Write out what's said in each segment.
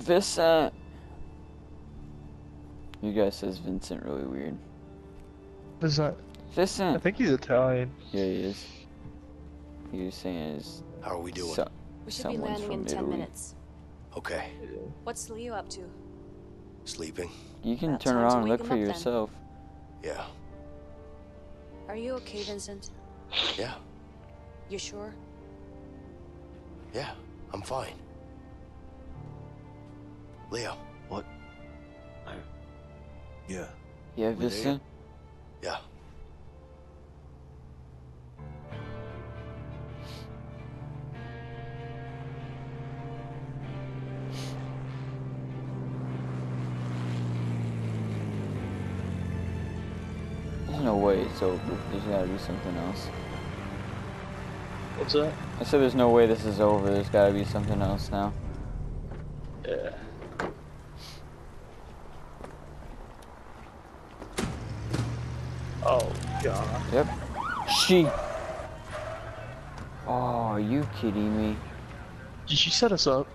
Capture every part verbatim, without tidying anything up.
Vincent. You guys says Vincent really weird. Vincent. Vincent. I think he's Italian. Yeah, he is. He was saying his. How are we doing? So we should be landing in ten Italy. minutes. Okay. What's Leo up to? Sleeping. You can About turn around and look for yourself. Then. Yeah. Are you okay, Vincent? Yeah. You sure? Yeah, I'm fine. Leo. What? I... Yeah. Yeah, Vincent? Yeah. There's no way it's over. There's gotta be something else. What's that? I said there's no way this is over. There's gotta be something else now. Yeah. Oh, God. Yep. She. Oh, are you kidding me? Did she set us up?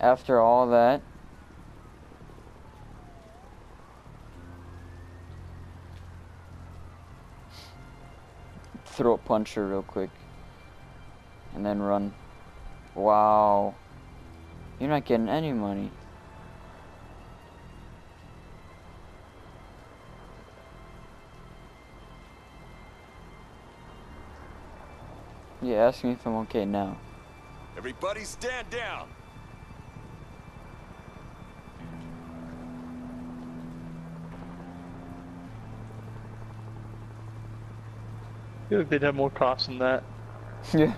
After all that? Throw a puncher real quick. And then run. Wow. You're not getting any money. Yeah, ask me if I'm okay now. Everybody stand down. I feel like they'd have more cops than that. Yeah.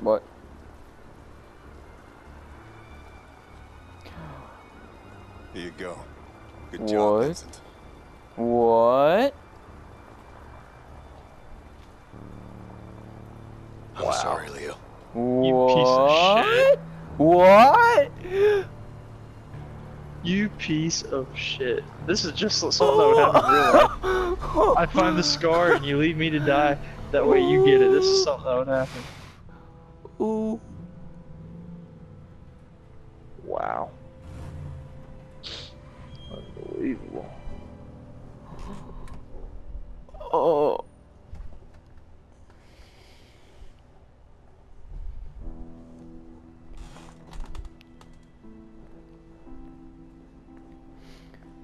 What? Here you go. Good job, Vincent. What? I'm wow. sorry, Leo. What? You piece of shit. What? You piece of shit. This is just something that would happen in real life. I find the scar and you leave me to die. That way you get it. This is something that would happen. Ooh. Wow. Unbelievable. Oh.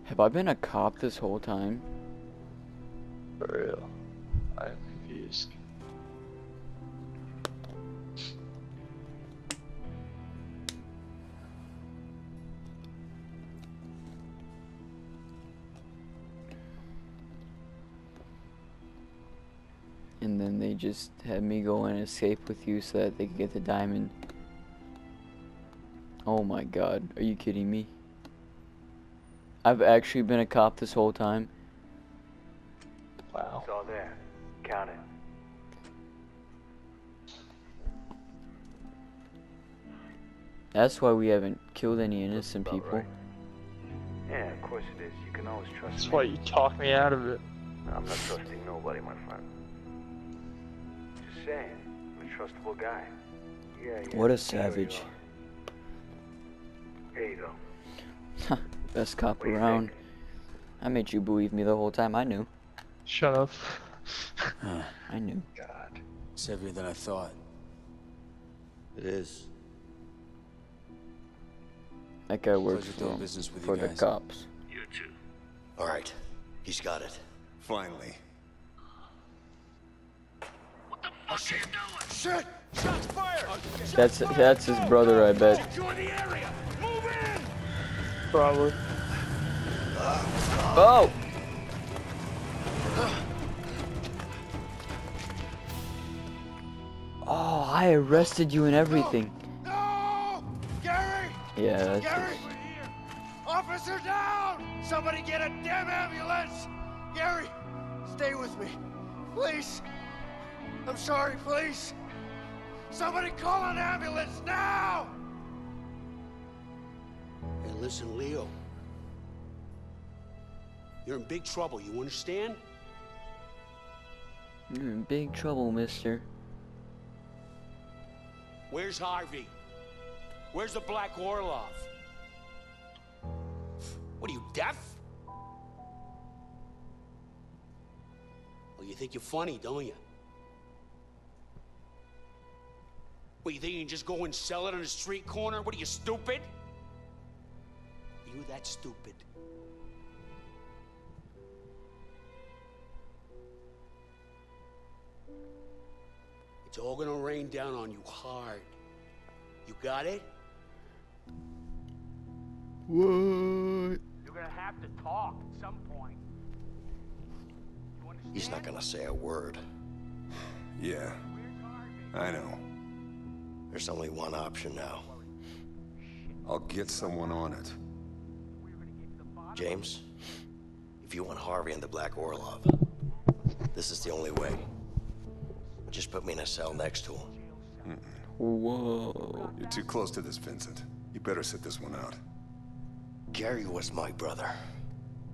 Have I been a cop this whole time? For real. I'm confused. And then they just had me go and escape with you so that they could get the diamond. Oh my god, are you kidding me? I've actually been a cop this whole time. Wow. It's all there. Count it. That's why we haven't killed any innocent people. Right. Yeah, of course it is. You can always trust me. That's why you talked me out of it. No, I'm not trusting nobody, my friend. Just saying, I'm a trustable guy. Yeah, yeah. What a savage. Here you go. Best cop around. I made you believe me the whole time. I knew. Shut up. uh, I knew. God, it's heavier than I thought. It is. That guy works for, business with for you guys. the cops. You too. All right, he's got it. Finally. What the fuck are you doing? Shit! Shots fired! That's that's his brother, I bet. Probably. Oh! Oh, I arrested you and everything. No! No! Gary! Yeah, that's Gary! Officer down! Somebody get a damn ambulance! Gary! Stay with me. Please. I'm sorry, please. Somebody call an ambulance now! Hey, listen, Leo. You're in big trouble, you understand? You're in big trouble, mister. Where's Harvey? Where's the Black Orlov? What are you, deaf? Well, you think you're funny, don't you? What, you think you can just go and sell it on a street corner? What are you, stupid? Are you that stupid? It's all gonna rain down on you hard. You got it? What? You're gonna have to talk at some point. You understand? He's not gonna say a word. Yeah, I know. There's only one option now. I'll get someone on it. James, if you want Harvey and the Black Orlov, this is the only way. Just put me in a cell next to him. Mm-mm. Whoa. You're too close to this, Vincent. You better sit this one out. Gary was my brother.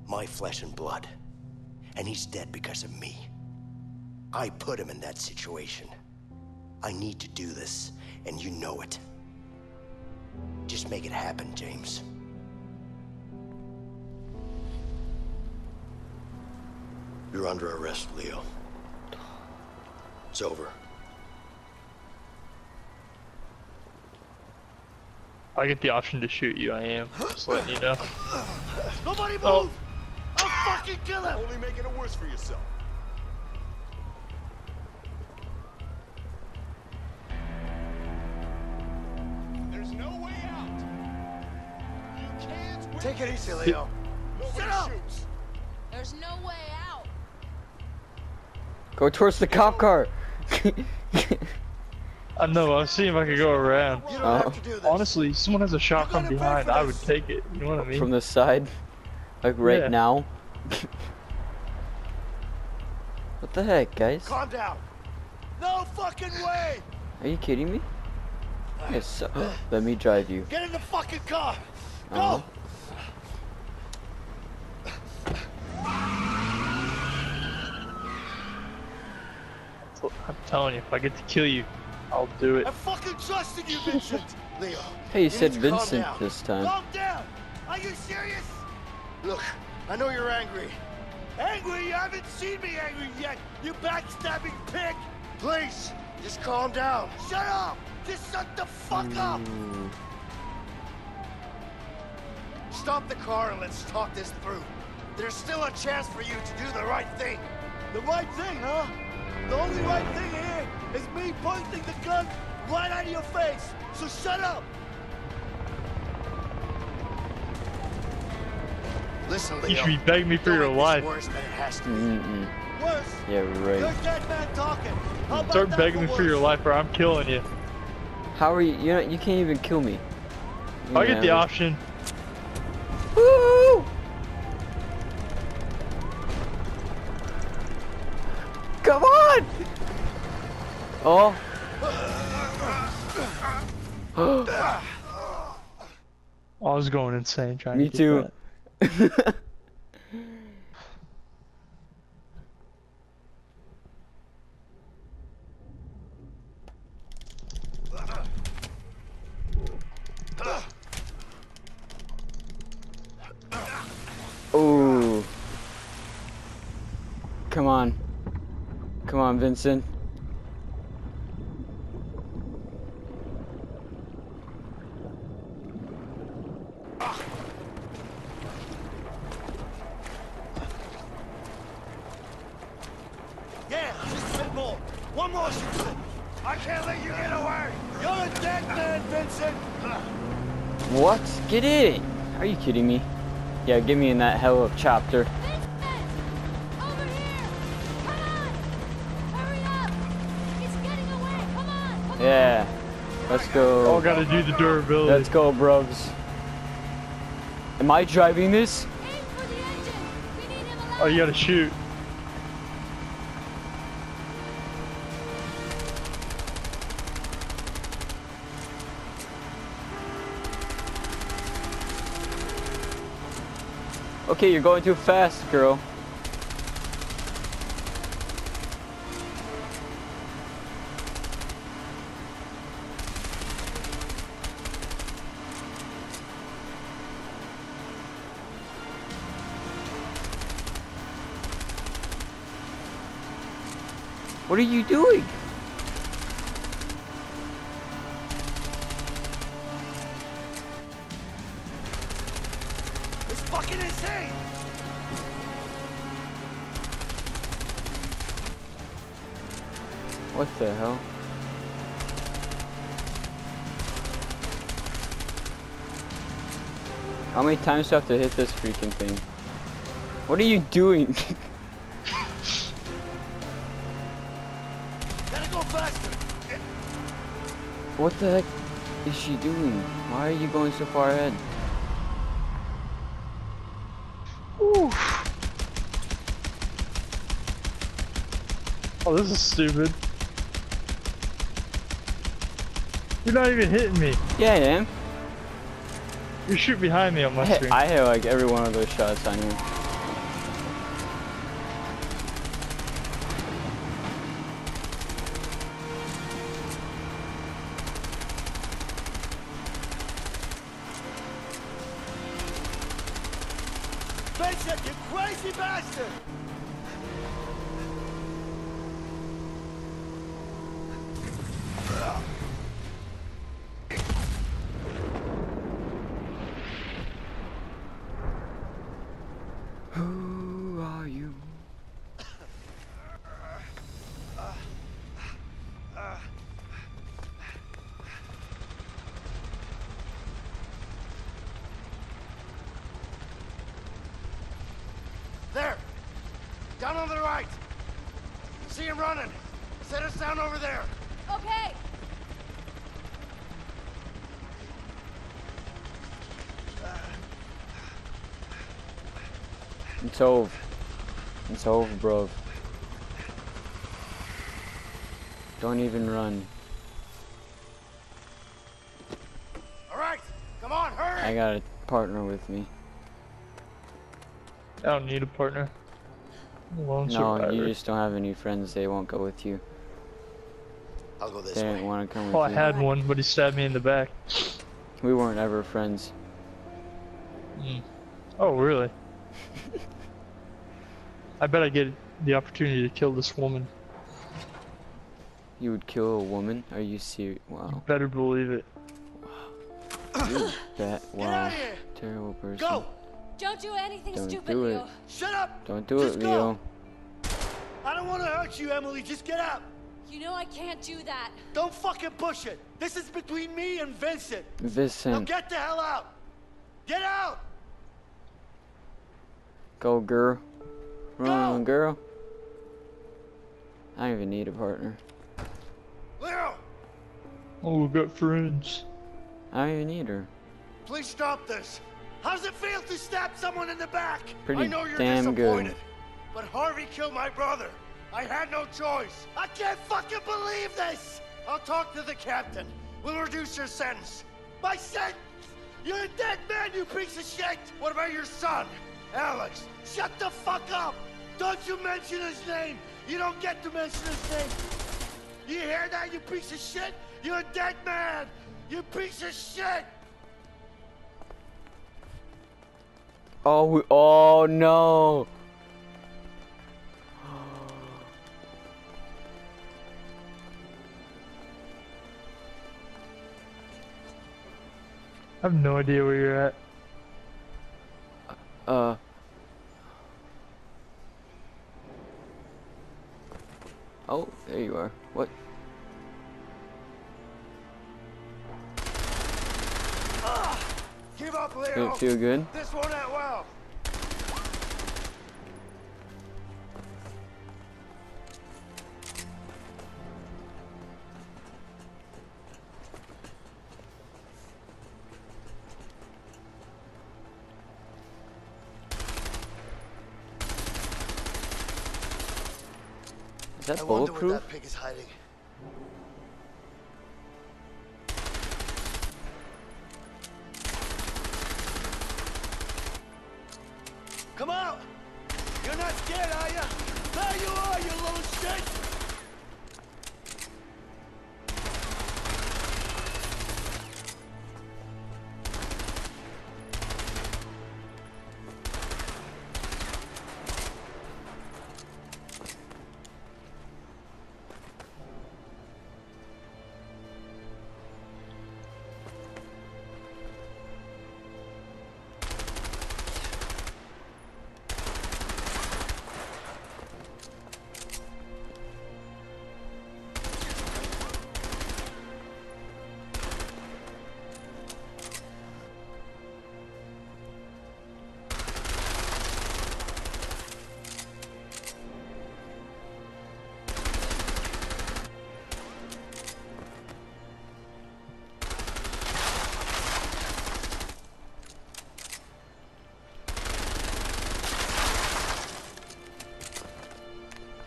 My flesh and blood. And he's dead because of me. I put him in that situation. I need to do this, and you know it. Just make it happen, James. You're under arrest, Leo. It's over. I get the option to shoot you, I am. Just letting you know. Nobody move! Oh. I'll fucking kill him! Only making it worse for yourself. There's no way out. You can't win. Take it easy, Leo. Nobody shoots. There's no way out. Go towards the cop car. I know, I'll see if I can go around. Uh, honestly, someone has a shot from behind, I would take it. You know what I mean? From the side? Like right yeah. now? What the heck, guys? Calm down. No fucking way! Are you kidding me? Yes, so let me drive you. Get in the fucking car! Go! Uh-huh. I'm telling you, if I get to kill you, I'll do it. I fucking trusted you, Vincent. Leo. Hey, you said Vincent this time. Calm down. Are you serious? Look, I know you're angry. Angry? You haven't seen me angry yet. You backstabbing pig. Please, just calm down. Shut up. Just shut the fuck mm. up. Stop the car and let's talk this through. There's still a chance for you to do the right thing. The right thing, huh? The only right thing here is me pointing the gun right out of your face, so shut up! Listen, Leo, you should be begging me for your life. Worse than it has to be. Mm-mm. Worse? Yeah, right. You're dead man talking. How Start begging me for, for your life or I'm killing you. How are you? You're not, you can't even kill me. You I know. get the option. Woo! Come on! Oh. I was going insane trying Me to Me too. That. Ooh. Come on. Come on, Vincent. Yeah, just a bit more. One more shoot. I can't let you get away. You're a dead man, Vincent. What? Get in. Are you kidding me? Yeah, get me in that hell of chopper. Yeah, let's go. All gotta do the durability. Let's go, bruvs. Am I driving this? Aim for the engine. We need him alive. Oh, you gotta shoot. Okay, you're going too fast, girl. What are you doing? It's fucking insane. What the hell? How many times do I have to hit this freaking thing? What are you doing? What the heck is she doing? Why are you going so far ahead? Ooh. Oh, this is stupid. You're not even hitting me. Yeah, I am. You shoot behind me on my I screen. I hit like every one of those shots on you. Down on the right. See him running. Set us down over there. Okay. It's over. It's over, bro. Don't even run. All right. Come on, hurry. I got a partner with me. I don't need a partner. No, survivor. You just don't have any friends. They won't go with you. I'll go this they way. They didn't want to come with you. Oh, I had one, but he stabbed me in the back. We weren't ever friends. Mm. Oh, really? I bet I get the opportunity to kill this woman. You would kill a woman? Are you serious? Wow. You better believe it. Wow. Dude, that wow. Terrible person. Go. Don't do anything don't stupid, do Leo. Shut up! Don't do just it, go. Leo. I don't want to hurt you, Emily. Just get out. You know I can't do that. Don't fucking push it. This is between me and Vincent. Vincent. Now get the hell out. Get out! Go, girl. Run, go. On, girl. I don't even need a partner. Leo! Oh, we've got friends. I don't even need her. Please stop this. How's it feel to stab someone in the back? Pretty I know you're damn disappointed, good. But Harvey killed my brother. I had no choice. I can't fucking believe this. I'll talk to the captain. We'll reduce your sentence. My sentence? You're a dead man, you piece of shit. What about your son, Alex? Shut the fuck up. Don't you mention his name. You don't get to mention his name. You hear that, you piece of shit? You're a dead man. You piece of shit. Oh, we, oh no! I have no idea where you're at. Uh. Oh, there you are. What? Give up, Leo. Does it feel good? This won't end well. Is that bulletproof? I wonder where that pig is hiding. scared, are you? There you are, you little shit!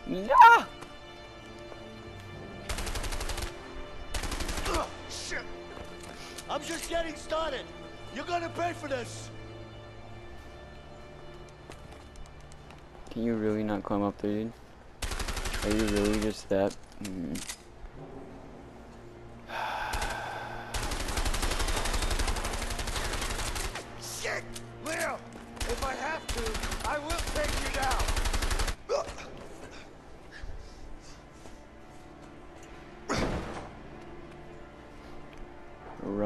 Yeah. Ugh, shit. I'm just getting started. You're gonna pay for this. Can you really not climb up there, dude? Are you really just that? Mm. Shit, Leo. If I have to, I will take you down.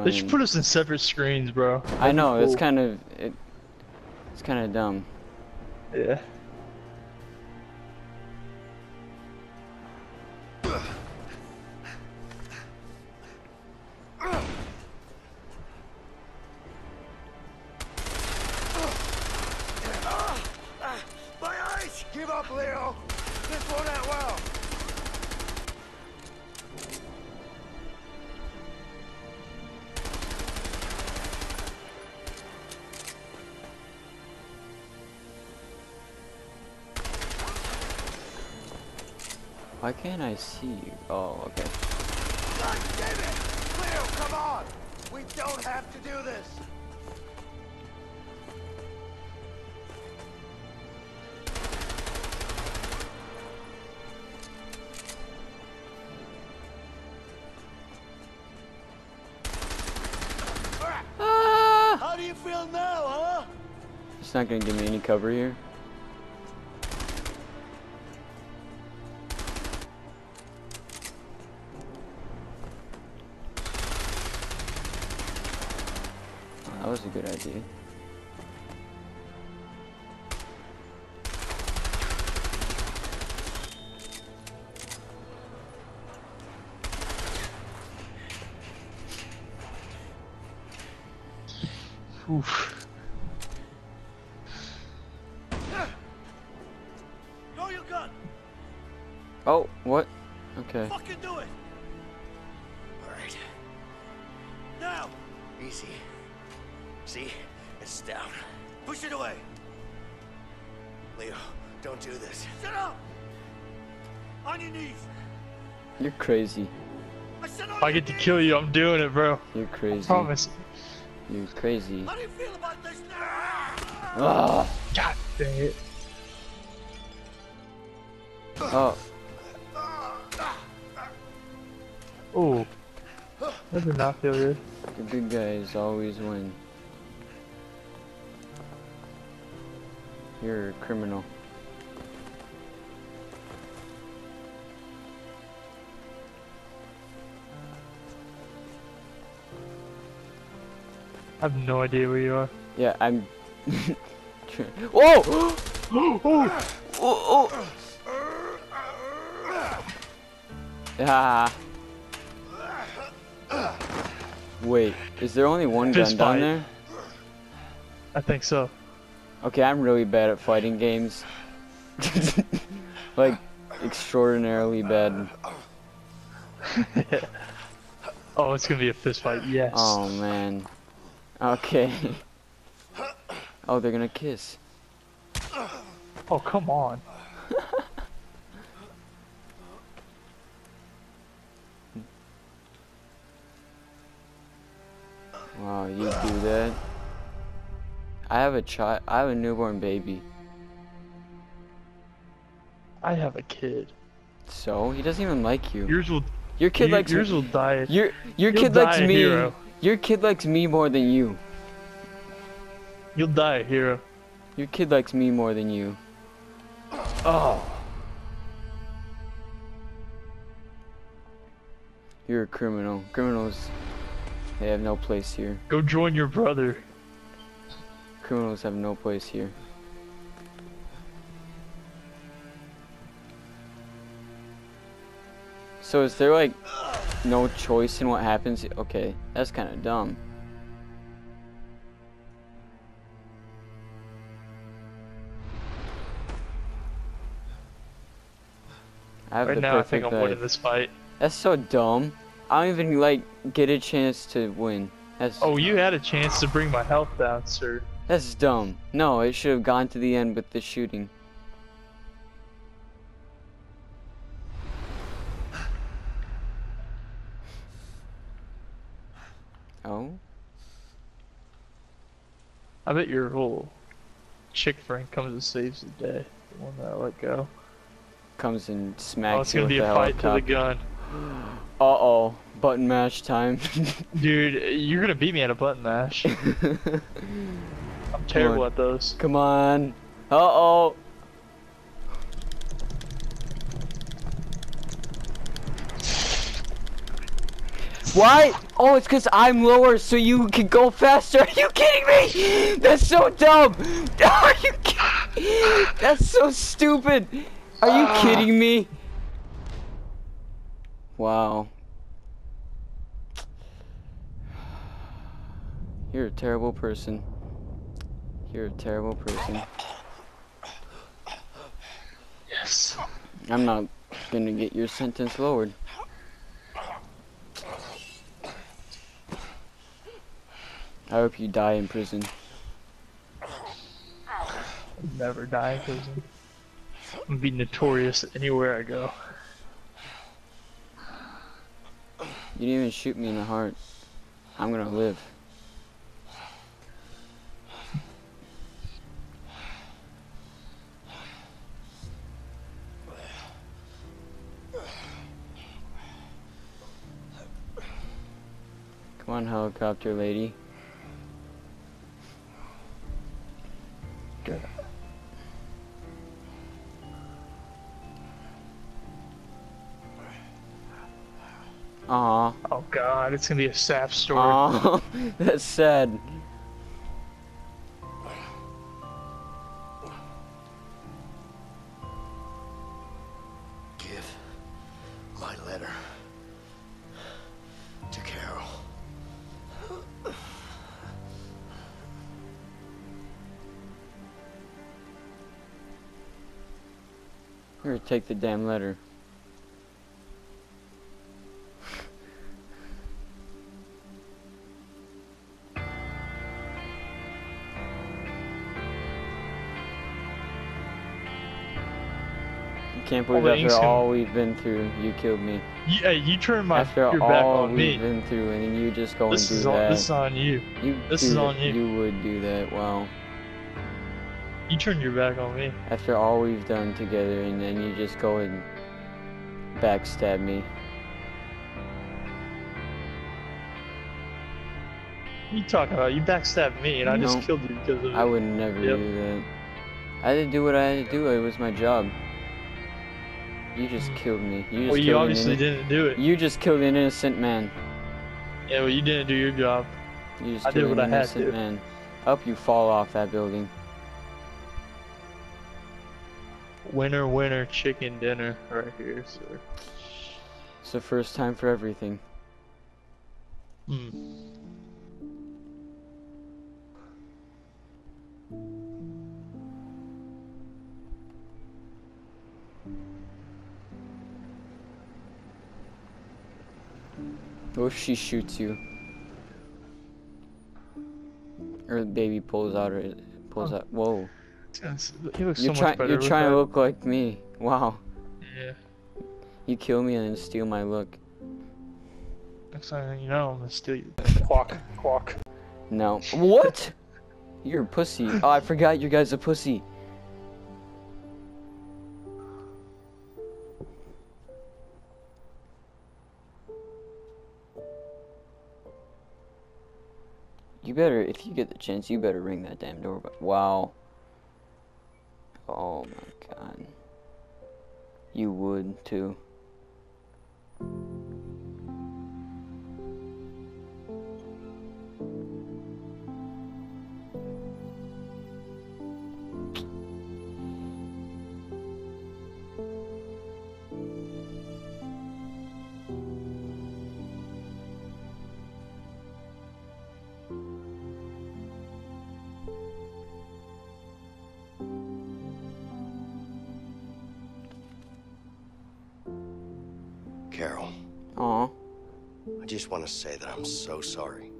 They should put us in separate screens, bro. That'd I know, cool. it's kind of... It, it's kind of dumb. Yeah. My eyes! Give up, Leo! This won't end well! Why can't I see you? Oh, okay. God damn it! Leo, come on! We don't have to do this! Ah! How do you feel now, huh? It's not gonna give me any cover here. That was a good idea. Oof. Throw your gun. Oh, what? Okay. Fucking do it. All right. Now. Easy. See? It's down. Push it away! Leo, don't do this. Shut up! On your knees! You're crazy. I, if I get to knees. kill you, I'm doing it, bro. You're crazy. I promise. You're crazy. How do you feel about this now? Oh. God dang it. Oh. Oh. That did not feel good. The good guys always win. You're a criminal. I have no idea where you are. Yeah, I'm. Whoa! Oh! Oh! Oh! Oh! Ah! Wait, is there only one gun down there? I think so. Okay, I'm really bad at fighting games. Like, extraordinarily bad. Yeah. Oh, it's gonna be a fist fight, yes. Oh, man. Okay. Oh, they're gonna kiss. Oh, come on. Wow, you do that? I have a child. I have a newborn baby. I have a kid. So he doesn't even like you. Yours will. Your kid you, likes. Yours me. will die. Your your You'll kid likes me. Hero. Your kid likes me more than you. You'll die a hero. Your kid likes me more than you. Oh. You're a criminal. Criminals, they have no place here. Go join your brother. Criminals have no place here. So is there like no choice in what happens? Okay, that's kind of dumb. I have right now I think I'm winning this fight. That's so dumb. I don't even like get a chance to win. That's oh, dumb. You had a chance to bring my health down, sir. That's dumb. No, it should have gone to the end with the shooting. Oh? I bet your whole chick friend comes and saves the day. The one that I let go. Comes and smacks oh, it's gonna you be a fight to the gun. Uh-oh. Button mash time. Dude, you're gonna beat me at a button mash. I'm terrible at those. Come on. Uh-oh. Why? Oh, it's because I'm lower, so you can go faster. Are you kidding me? That's so dumb. Are you kidding? That's so stupid. Are you ah. kidding me? Wow. You're a terrible person. You're a terrible person. Yes. I'm not gonna get your sentence lowered. I hope you die in prison. I'll never die in prison. I'm gonna be notorious anywhere I go. You didn't even shoot me in the heart. I'm gonna live. Come on, helicopter lady. Good. Aww. Oh god, it's gonna be a sap story. Aww. That's sad. Give my letter to Carol. Here, take the damn letter. Can't believe oh, after all gonna... we've been through, you killed me. Yeah, you turned my after your all back on we've me. been through, and you just go this and do on, that. This is on you. you this is on you. You would do that. Wow. You turned your back on me. After all we've done together, and then you just go and backstab me. What are you talking about? You backstabbed me, and I no, just killed you because of. I would never yep. do that. I had to do what I had to do. It was my job. You just killed me. You just well, you obviously didn't do it. You just killed an innocent man. Yeah, well, you didn't do your job. You just I killed did what an I had innocent to. man. I hope you fall off that building. Winner, winner, chicken dinner right here, sir. It's the first time for everything. Hmm. What if she shoots you? Or the baby pulls out her pulls oh. out whoa. Yes, you're so trying you're trying that. to look like me. Wow. Yeah. You kill me and then steal my look. Next time you know I'm gonna steal you. Quack, quack. No. What? You're a pussy. Oh, I forgot you guys are pussy. You better, if you get the chance, you better ring that damn doorbell. Wow. Oh my god. You would too. Carol. Aw. I just want to say that I'm so sorry.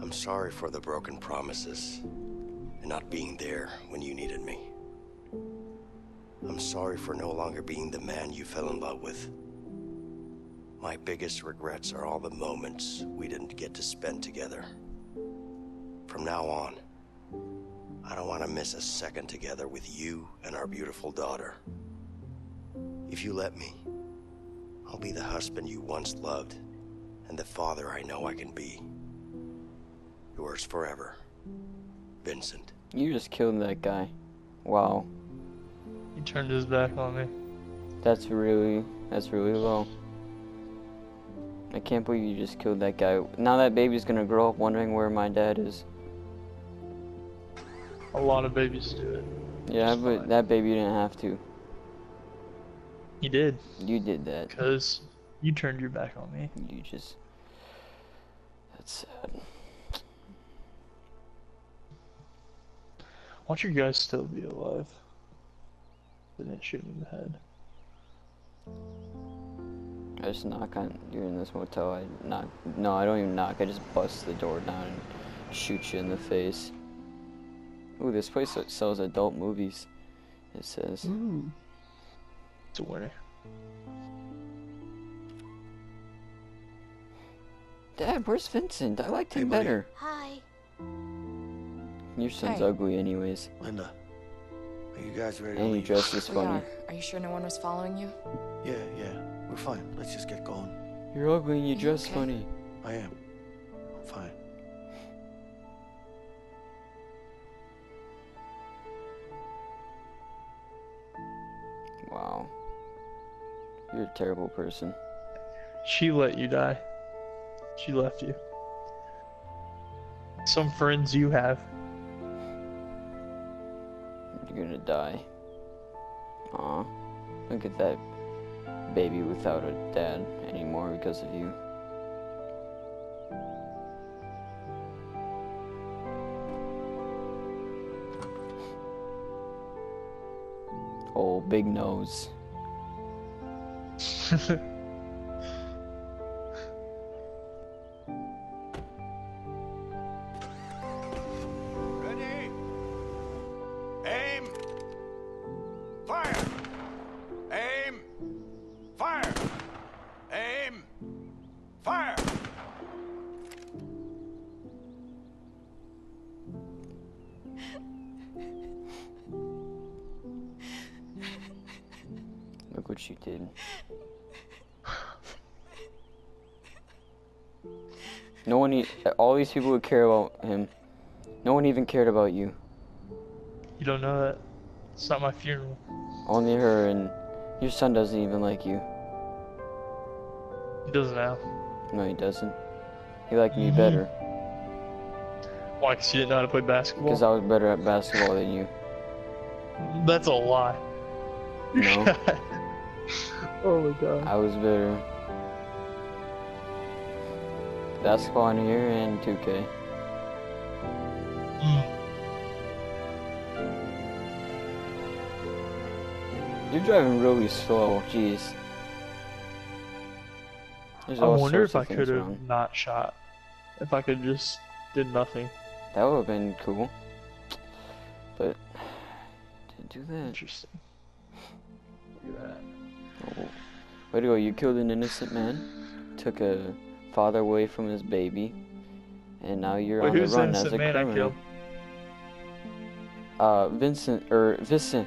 I'm sorry for the broken promises and not being there when you needed me. I'm sorry for no longer being the man you fell in love with. My biggest regrets are all the moments we didn't get to spend together. From now on, I don't want to miss a second together with you and our beautiful daughter. If you let me, I'll be the husband you once loved, and the father I know I can be. Yours forever, Vincent. You just killed that guy. Wow. He turned his back on me. That's really, that's really low. I can't believe you just killed that guy. Now that baby's gonna grow up wondering where my dad is. A lot of babies do it. Yeah, just but fine. That baby didn't have to. You did. You did that. Because you turned your back on me. You just... That's sad. Why don't you guys still be alive? They didn't shoot me in the head. I just knock on... You're in this motel, I knock... No, I don't even knock. I just bust the door down and shoot you in the face. Ooh, this place sells adult movies, it says. Ooh. It's a winner. Dad, where's Vincent? I liked him hey, better. Hi. Your son's Hi. ugly anyways. Linda, are you guys ready and to leave? Dressed as funny. Are. are you sure no one was following you? Yeah, yeah. We're fine. Let's just get going. You're ugly and you dress okay? funny. I am. I'm fine. Wow. You're a terrible person. She let you die. She left you. Some friends you have. You're gonna die. Aw. Look at that baby without a dad anymore because of you. Oh, big nose. Ready? Aim! Fire! Aim! Fire! Aim! Fire! Look what you did. No one, e all these people would care about him. No one even cared about you. You don't know that. It's not my funeral. Only her, and your son doesn't even like you. He doesn't now. No, he doesn't. He liked me mm-hmm. better. Why? Because you didn't know how to play basketball? Because I was better at basketball than you. That's a lie. No. Oh my god. I was better. Basketball in here and two K. Mm. You're driving really slow, jeez. There's I wonder if I could have not shot. If I could just did nothing. That would have been cool. But didn't do that. Interesting. Look at that. Oh. Way to go, you killed an innocent man, took a father away from his baby, and now you're Wait, on the run as a man criminal. I killed? Uh, Vincent, or er, Vincent.